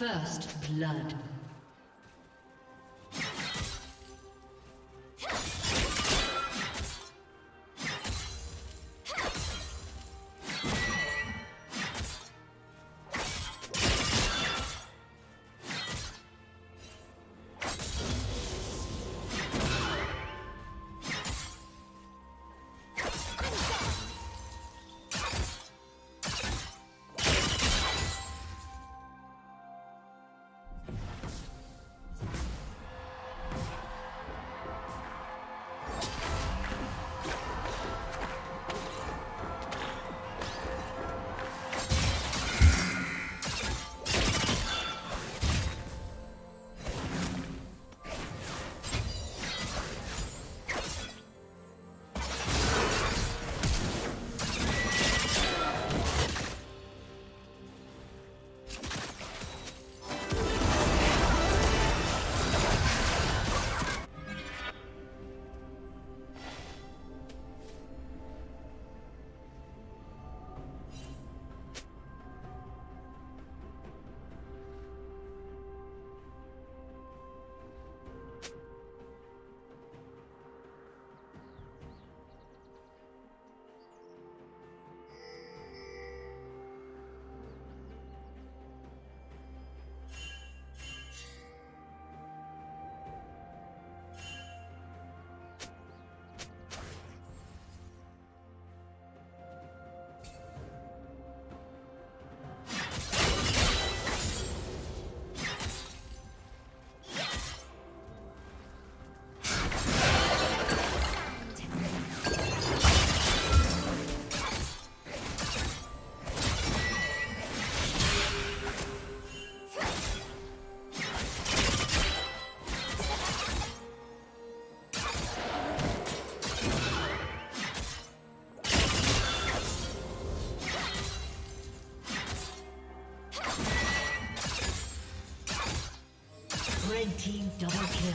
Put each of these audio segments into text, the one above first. First blood. Red team double kill.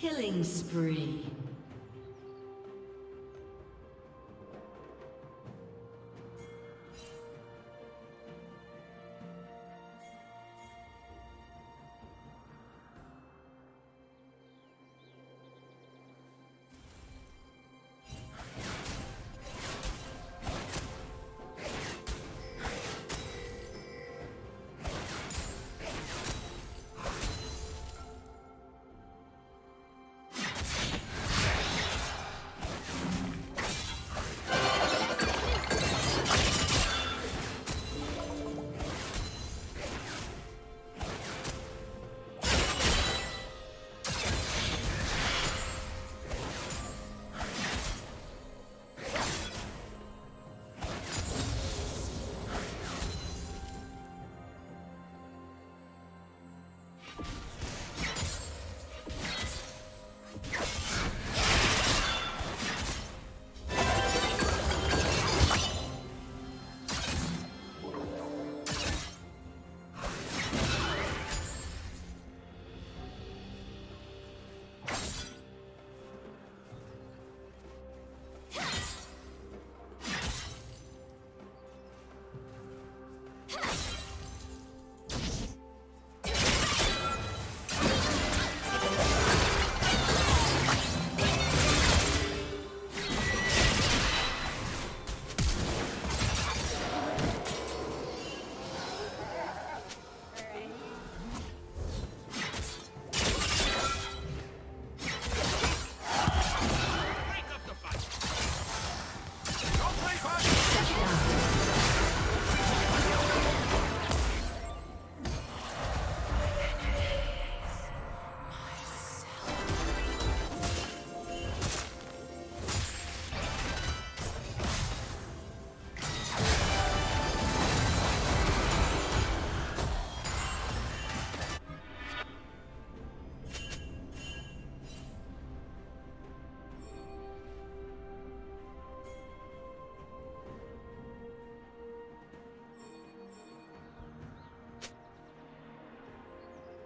Killing spree.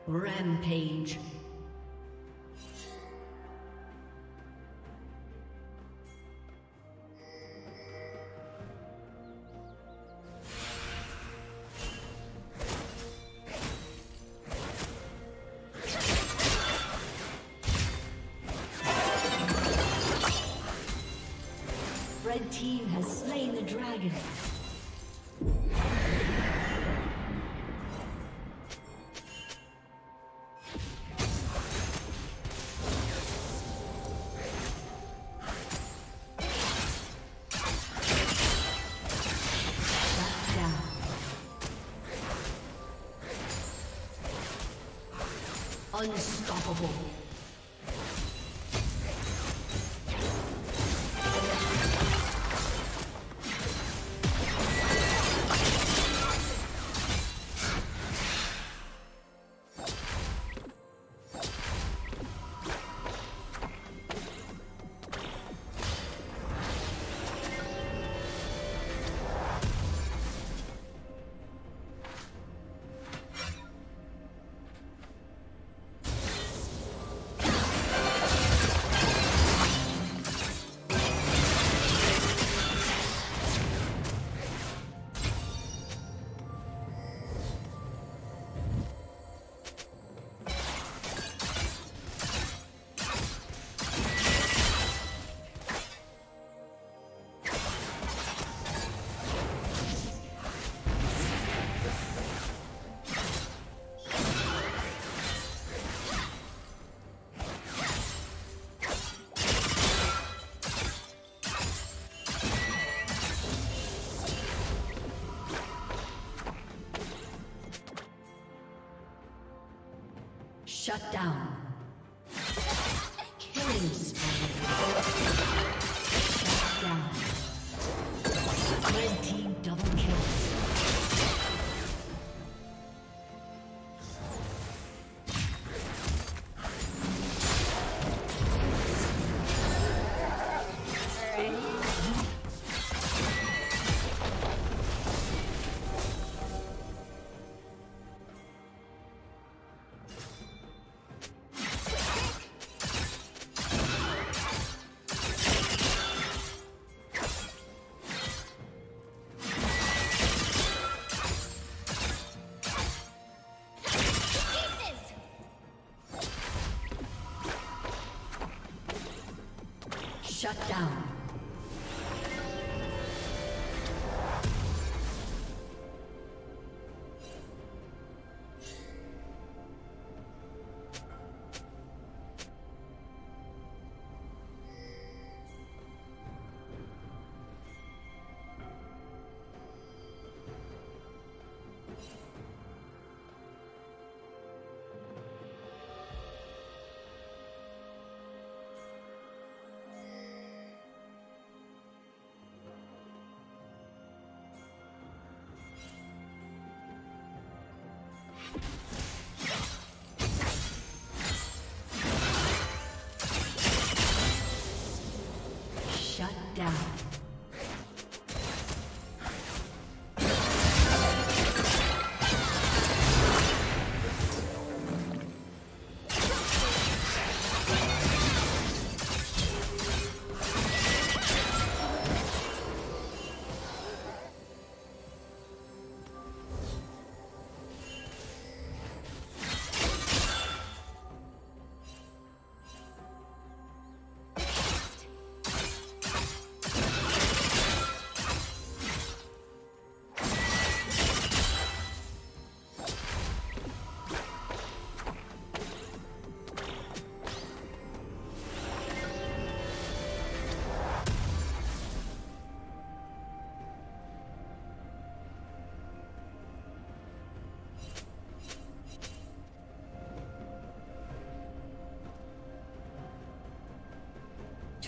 Rampage. Red team has slain the dragon. Unstoppable. Shut down. Killing spree. Shut down. Red team double kill. Shut down. Shut down.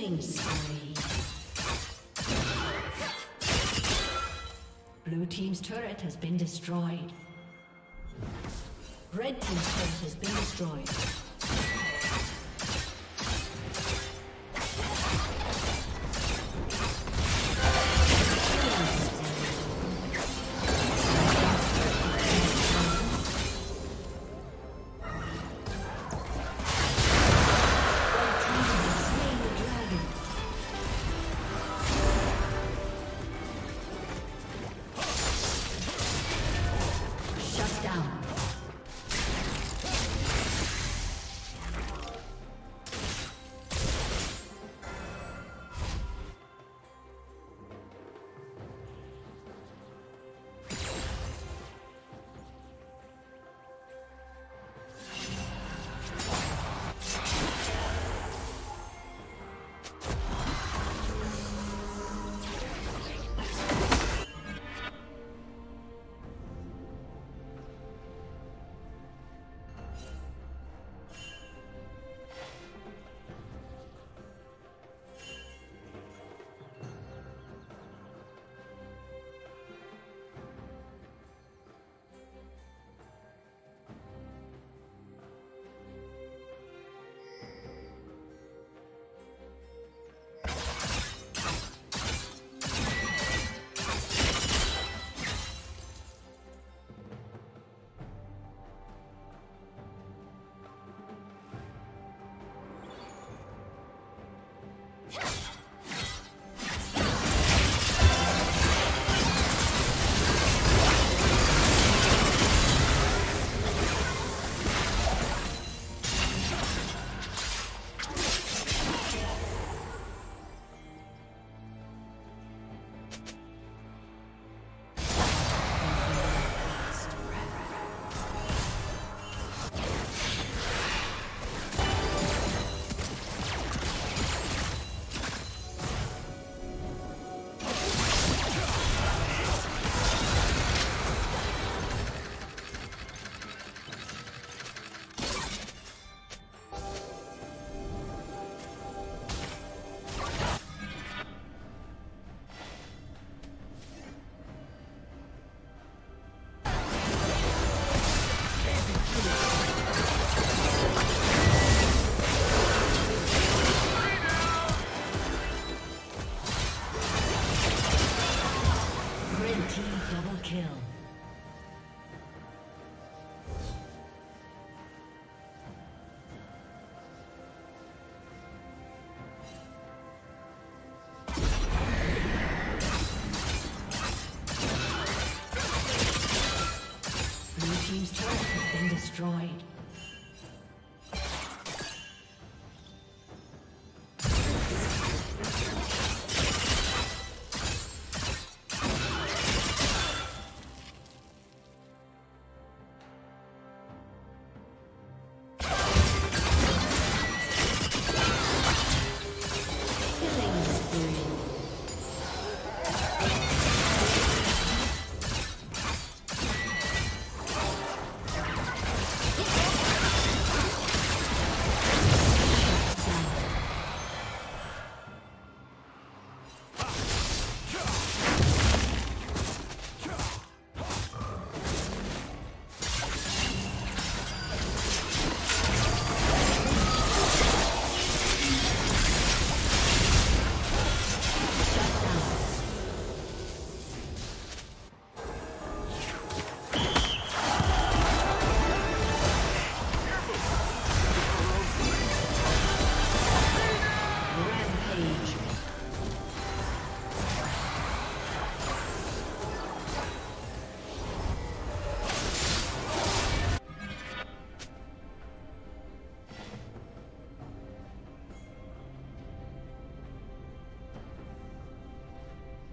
Killing spree. Blue team's turret has been destroyed. Red team's turret has been destroyed. Destroyed.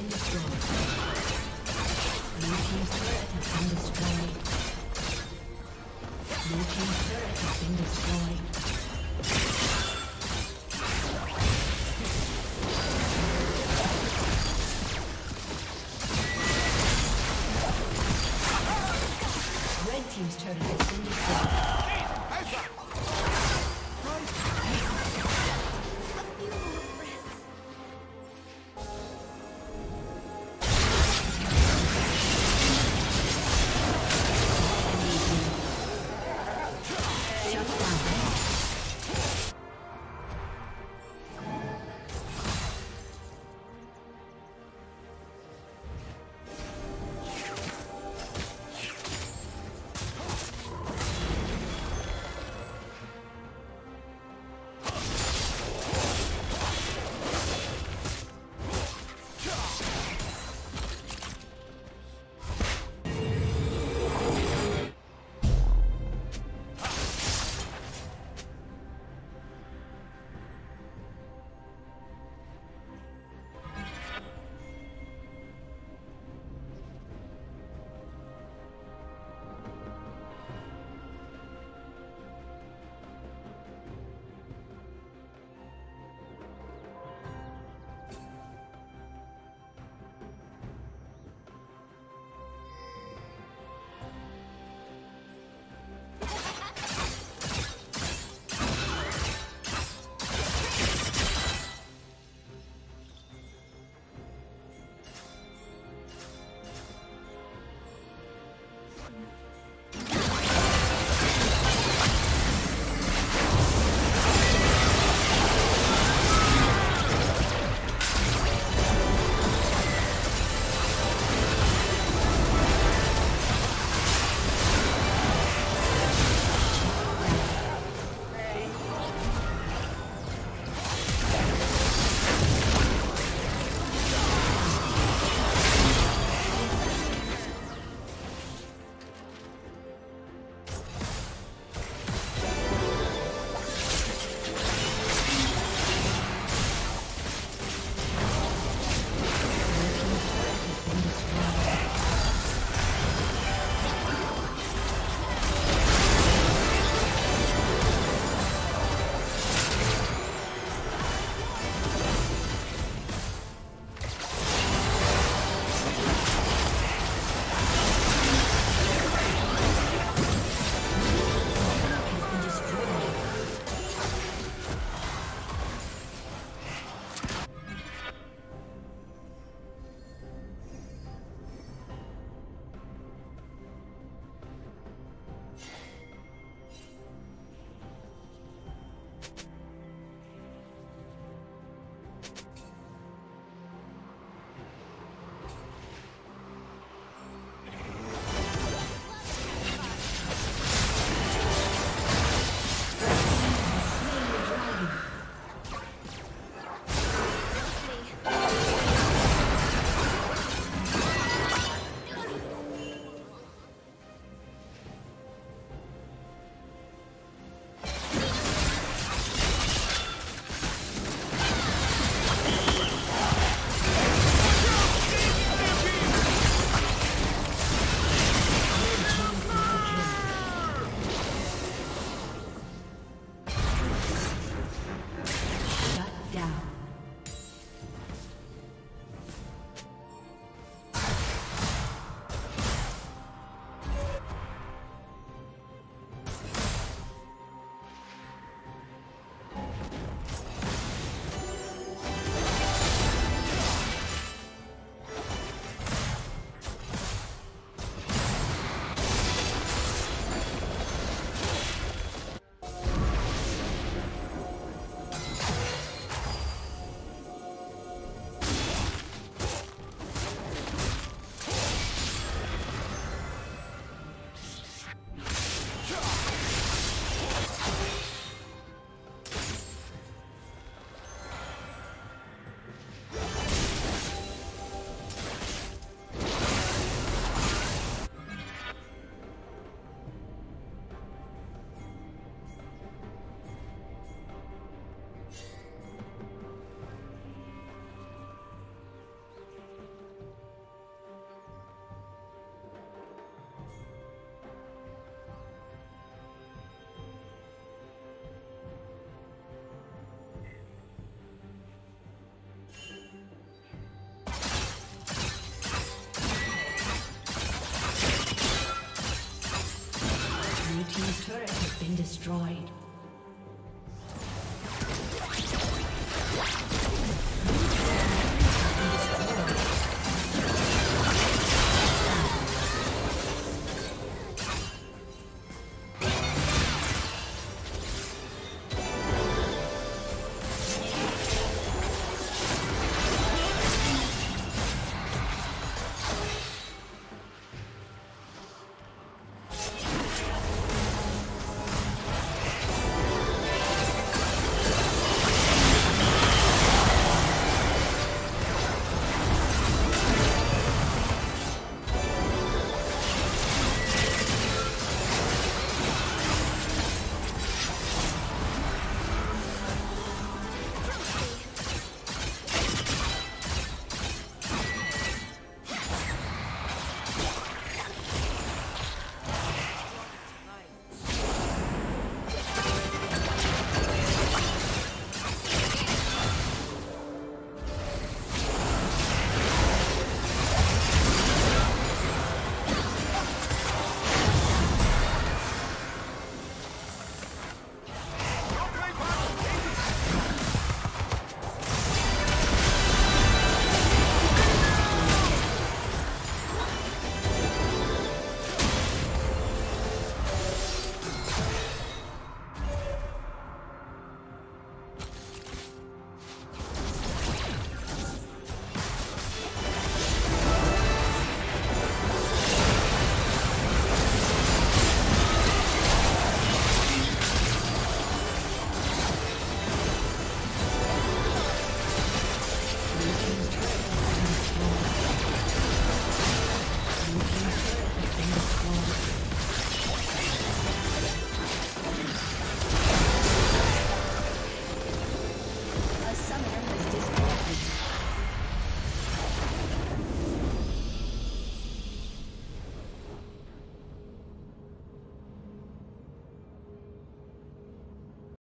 been destroyed. Blue team's turret has been destroyed. Blue team's turret has been destroyed. Team's turret has been destroyed. Shut down. destroyed.